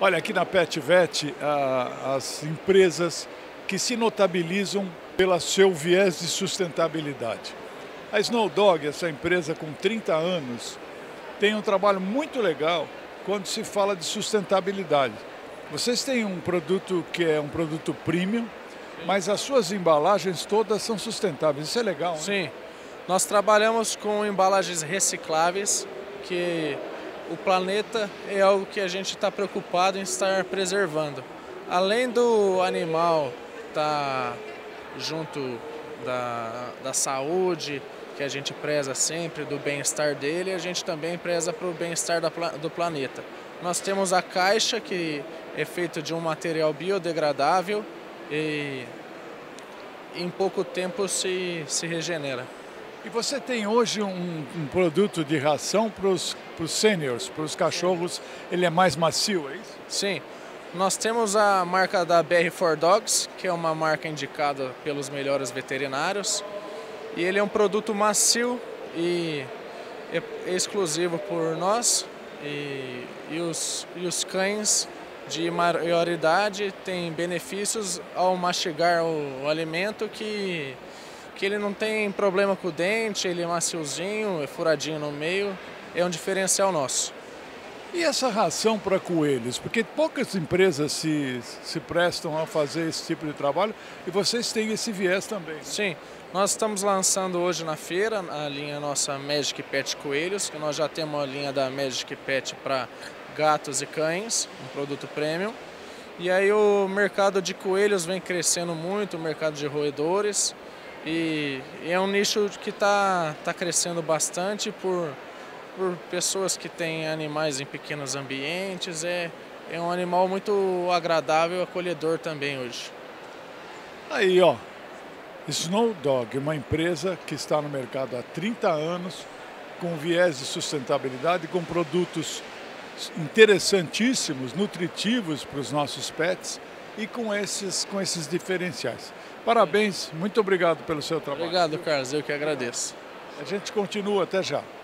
Olha, aqui na PetVet, as empresas que se notabilizam pelo seu viés de sustentabilidade. A Snow Dogs, essa empresa com 30 anos, tem um trabalho muito legal quando se fala de sustentabilidade. Vocês têm um produto que é um produto premium, mas as suas embalagens todas são sustentáveis. Isso é legal, né? Sim. Nós trabalhamos com embalagens recicláveis, que o planeta é algo que a gente está preocupado em estar preservando. Além do animal estar junto da saúde, que a gente preza sempre, do bem-estar dele, a gente também preza para o bem-estar do planeta. Nós temos a caixa, que é feita de um material biodegradável e em pouco tempo se regenera. E você tem hoje um produto de ração para os seniors, para os cachorros, ele é mais macio, é isso? Sim, nós temos a marca da BR4Dogs, que é uma marca indicada pelos melhores veterinários, e ele é um produto macio e é exclusivo por nós, e os cães de maior idade têm benefícios ao mastigar o alimento, que ele não tem problema com o dente, ele é maciozinho, é furadinho no meio, é um diferencial nosso. E essa ração para coelhos? Porque poucas empresas se prestam a fazer esse tipo de trabalho e vocês têm esse viés também, né? Sim, nós estamos lançando hoje na feira a linha nossa Magic Pet Coelhos, que nós já temos a linha da Magic Pet para gatos e cães, um produto premium. E aí o mercado de coelhos vem crescendo muito, o mercado de roedores. E é um nicho que está crescendo bastante por pessoas que têm animais em pequenos ambientes. É um animal muito agradável, acolhedor também hoje. Aí, ó, Snow Dog, uma empresa que está no mercado há 30 anos, com viés de sustentabilidade, com produtos interessantíssimos, nutritivos para os nossos pets e com esses diferenciais. Parabéns, muito obrigado pelo seu trabalho. Obrigado, Carlos, eu que agradeço. A gente continua, até já.